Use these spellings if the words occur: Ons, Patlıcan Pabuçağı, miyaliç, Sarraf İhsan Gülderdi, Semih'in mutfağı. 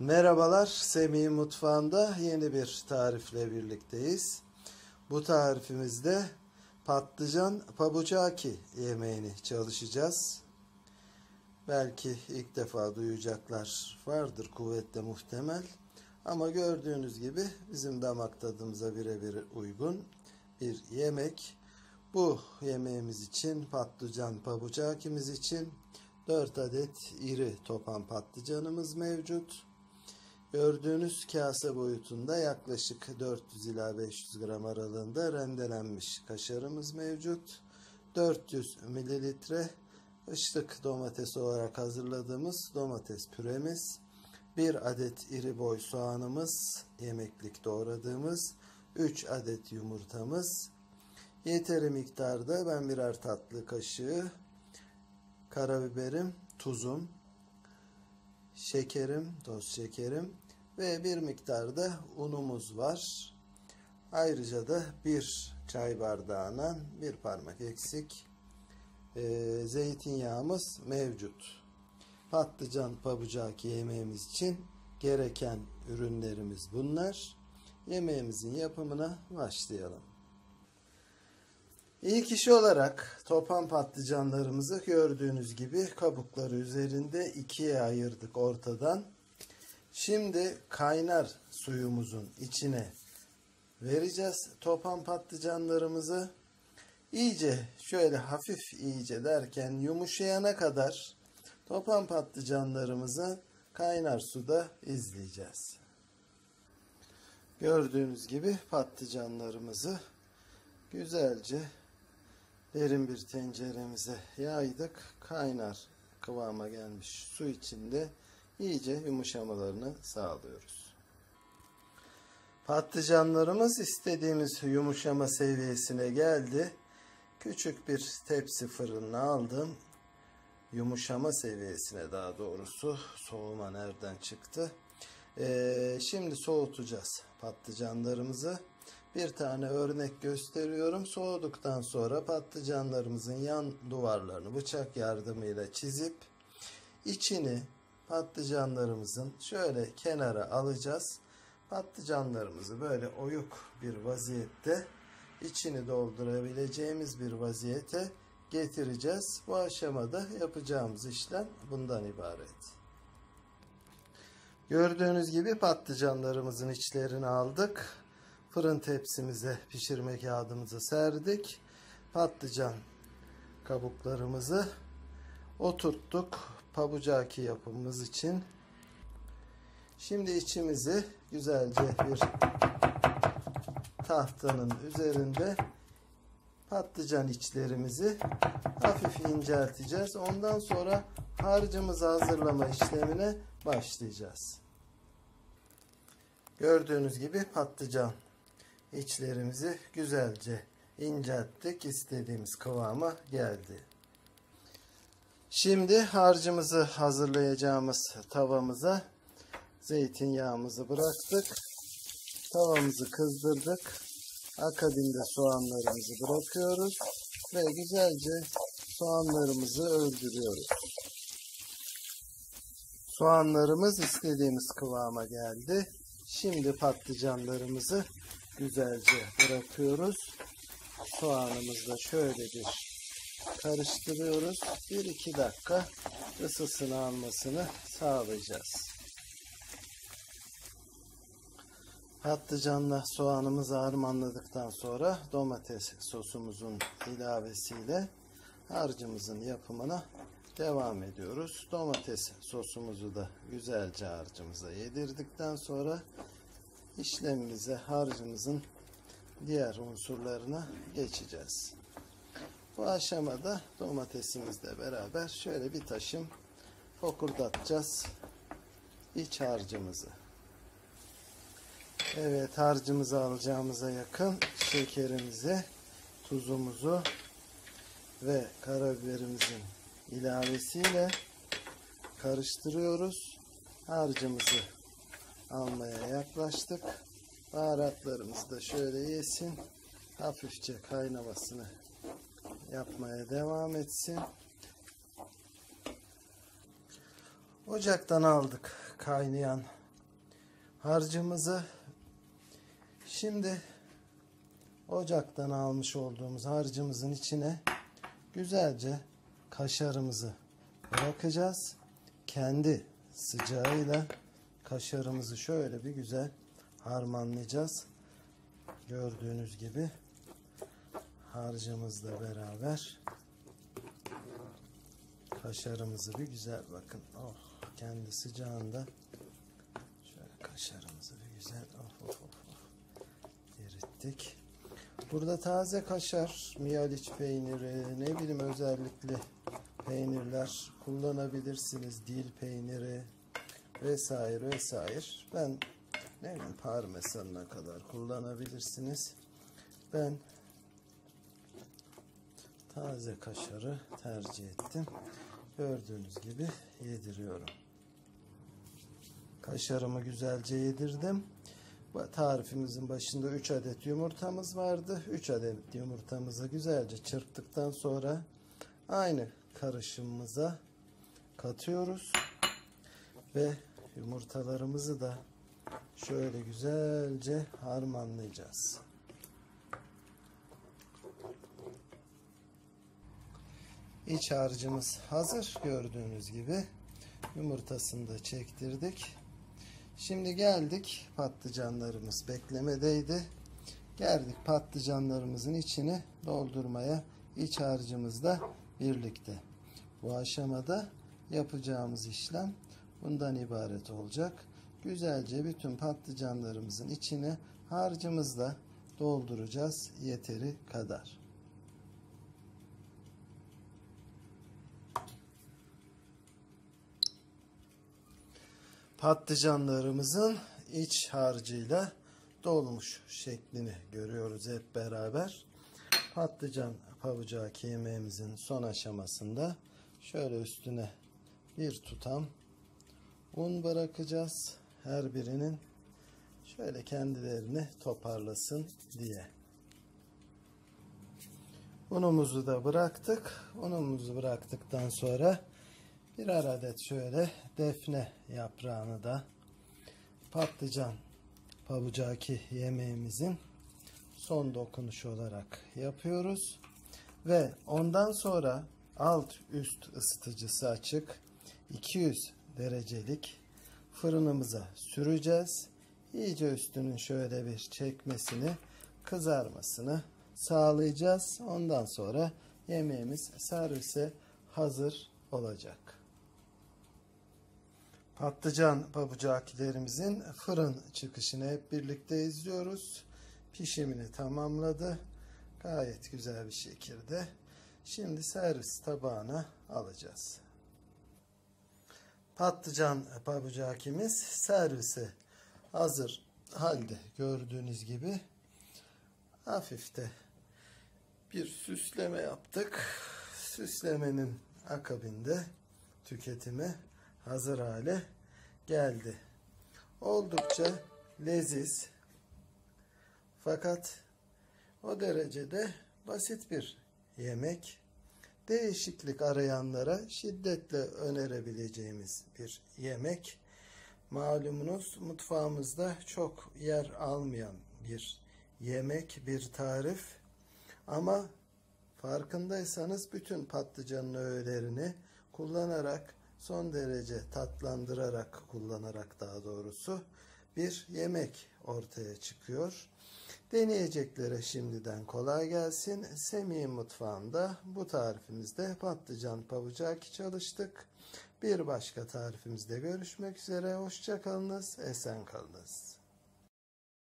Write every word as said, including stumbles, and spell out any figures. Merhabalar, Semih'in mutfağında yeni bir tarifle birlikteyiz. Bu tarifimizde patlıcan pabuçağı yemeğini çalışacağız. Belki ilk defa duyacaklar vardır, kuvvetle muhtemel. Ama gördüğünüz gibi bizim damak tadımıza birebir uygun bir yemek. Bu yemeğimiz için, patlıcan pabuçağı için dört adet iri topan patlıcanımız mevcut. Gördüğünüz kase boyutunda yaklaşık dört yüz ila beş yüz gram aralığında rendelenmiş kaşarımız mevcut. dört yüz mililitre kışlık domates olarak hazırladığımız domates püremiz. bir adet iri boy soğanımız, yemeklik doğradığımız. üç adet yumurtamız. Yeteri miktarda ben birer tatlı kaşığı karabiberim, tuzum, şekerim, toz şekerim ve bir miktar da unumuz var. Ayrıca da bir çay bardağına bir parmak eksik e, zeytinyağımız mevcut. Patlıcan pabucağı yemeğimiz için gereken ürünlerimiz bunlar. Yemeğimizin yapımına başlayalım. İlk iş olarak topan patlıcanlarımızı gördüğünüz gibi kabukları üzerinde ikiye ayırdık ortadan. Şimdi kaynar suyumuzun içine vereceğiz topan patlıcanlarımızı. İyice şöyle hafif iyice derken yumuşayana kadar topan patlıcanlarımızı kaynar suda izleyeceğiz. Gördüğünüz gibi patlıcanlarımızı güzelce derin bir tenceremize yaydık. Kaynar kıvama gelmiş su içinde iyice yumuşamalarını sağlıyoruz. Patlıcanlarımız istediğimiz yumuşama seviyesine geldi. Küçük bir tepsi fırına aldım. Yumuşama seviyesine, daha doğrusu soğuma nereden çıktı? Ee, şimdi soğutacağız patlıcanlarımızı. Bir tane örnek gösteriyorum. Soğuduktan sonra patlıcanlarımızın yan duvarlarını bıçak yardımıyla çizip içini patlıcanlarımızın şöyle kenara alacağız. Patlıcanlarımızı böyle oyuk bir vaziyette, içini doldurabileceğimiz bir vaziyete getireceğiz. Bu aşamada yapacağımız işlem bundan ibaret. Gördüğünüz gibi patlıcanlarımızın içlerini aldık. Fırın tepsimize pişirme kağıdımızı serdik. Patlıcan kabuklarımızı oturttuk pabucak yapımımız için. Şimdi içimizi güzelce bir tahtanın üzerinde patlıcan içlerimizi hafif incelteceğiz. Ondan sonra harcımızı hazırlama işlemine başlayacağız. Gördüğünüz gibi patlıcan İçlerimizi güzelce incelttik. İstediğimiz kıvama geldi. Şimdi harcımızı hazırlayacağımız tavamıza zeytinyağımızı bıraktık. Tavamızı kızdırdık. Akabinde soğanlarımızı bırakıyoruz ve güzelce soğanlarımızı öldürüyoruz. Soğanlarımız istediğimiz kıvama geldi. Şimdi patlıcanlarımızı güzelce bırakıyoruz. Soğanımızla şöyle bir karıştırıyoruz. bir iki dakika ısısını almasını sağlayacağız. Patlıcanla soğanımızı harmanladıktan sonra domates sosumuzun ilavesiyle harcımızın yapımına devam ediyoruz. Domates sosumuzu da güzelce harcımıza yedirdikten sonra İşlemimize harcımızın diğer unsurlarına geçeceğiz. Bu aşamada domatesimizle beraber şöyle bir taşım fokurdatacağız iç harcımızı. Evet, harcımızı alacağımıza yakın şekerimizi, tuzumuzu ve karabiberimizin ilavesiyle karıştırıyoruz. Harcımızı almaya yaklaştık. Baharatlarımız da şöyle yesin. Hafifçe kaynamasını yapmaya devam etsin. Ocaktan aldık kaynayan harcımızı. Şimdi ocaktan almış olduğumuz harcımızın içine güzelce kaşarımızı bırakacağız. Kendi sıcağıyla kaşarımızı şöyle bir güzel harmanlayacağız. Gördüğünüz gibi harcımızla beraber kaşarımızı bir güzel, bakın, oh, kendi sıcağında şöyle kaşarımızı bir güzel oh, oh, oh, erittik. Burada taze kaşar, miyaliç peyniri, ne bileyim özellikle peynirler kullanabilirsiniz, dil peyniri vesaire vesaire. Ben ne bileyim parmesanına kadar kullanabilirsiniz. Ben taze kaşarı tercih ettim. Gördüğünüz gibi yediriyorum. Kaşarımı güzelce yedirdim. Tarifimizin başında üç adet yumurtamız vardı. üç adet yumurtamızı güzelce çırptıktan sonra aynı karışımımıza katıyoruz. Ve yumurtalarımızı da şöyle güzelce harmanlayacağız. İç harcımız hazır. Gördüğünüz gibi yumurtasını da çektirdik. Şimdi geldik, patlıcanlarımız beklemedeydi. Geldik patlıcanlarımızın içini doldurmaya iç harcımızla birlikte. Bu aşamada yapacağımız işlem bundan ibaret olacak. Güzelce bütün patlıcanlarımızın içine harcımızla dolduracağız yeteri kadar. Patlıcanlarımızın iç harcıyla dolmuş şeklini görüyoruz hep beraber. Patlıcan pabucağı yemeğimizin son aşamasında şöyle üstüne bir tutam un bırakacağız. Her birinin şöyle kendilerini toparlasın diye. Unumuzu da bıraktık. Unumuzu bıraktıktan sonra birer adet şöyle defne yaprağını da patlıcan pabucağı yemeğimizin son dokunuşu olarak yapıyoruz. Ve ondan sonra alt üst ısıtıcısı açık iki yüz derecelik fırınımıza süreceğiz. İyice üstünün şöyle bir çekmesini, kızarmasını sağlayacağız. Ondan sonra yemeğimiz servise hazır olacak. Patlıcan pabucaklerimizin fırın çıkışını hep birlikte izliyoruz. Pişimini tamamladı. Gayet güzel bir şekilde. Şimdi servis tabağına alacağız. Patlıcan pabucakimiz servise hazır halde. Gördüğünüz gibi hafif de bir süsleme yaptık. Süslemenin akabinde tüketime hazır hale geldi. Oldukça leziz fakat o derecede basit bir yemek. Değişiklik arayanlara şiddetle önerebileceğimiz bir yemek. Malumunuz mutfağımızda çok yer almayan bir yemek, bir tarif. Ama farkındaysanız bütün patlıcanın öğelerini kullanarak, son derece tatlandırarak, kullanarak daha doğrusu bir yemek ortaya çıkıyor. Deneyeceklere şimdiden kolay gelsin. Semih'in mutfağında bu tarifimizde patlıcan pabucağı çalıştık. Bir başka tarifimizde görüşmek üzere. Hoşça kalınız, esen kalınız.